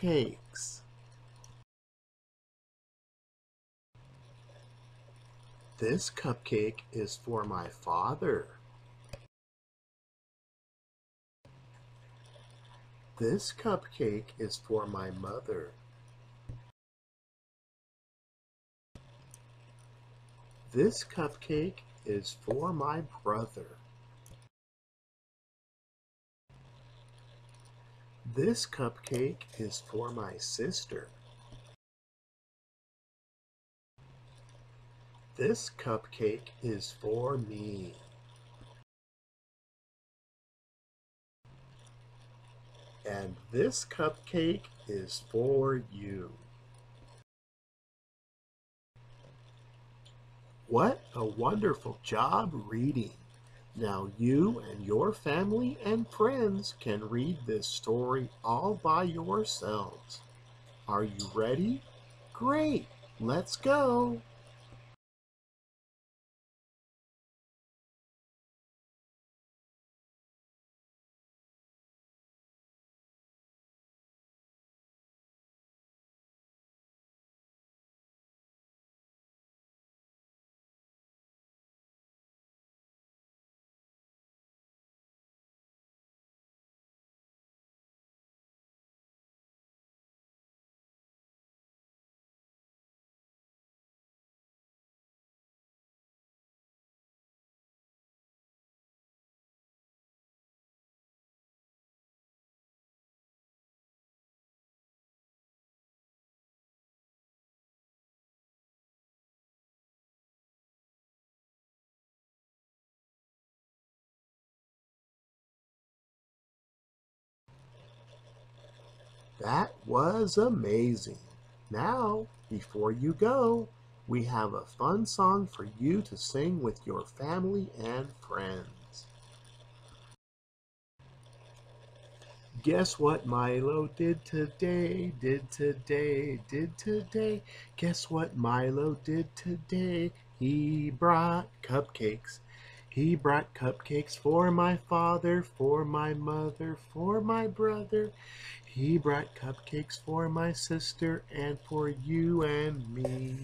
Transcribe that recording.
cakes. This cupcake is for my father. This cupcake is for my mother. This cupcake is for my brother. This cupcake is for my sister. This cupcake is for me. And this cupcake is for you. What a wonderful job reading! Now you and your family and friends can read this story all by yourselves. Are you ready? Great! Let's go! That was amazing. Now, before you go, we have a fun song for you to sing with your family and friends. Guess what Milo did today, Guess what Milo did today? He brought cupcakes. He brought cupcakes for my father, for my mother, for my brother. He brought cupcakes for my sister and for you and me.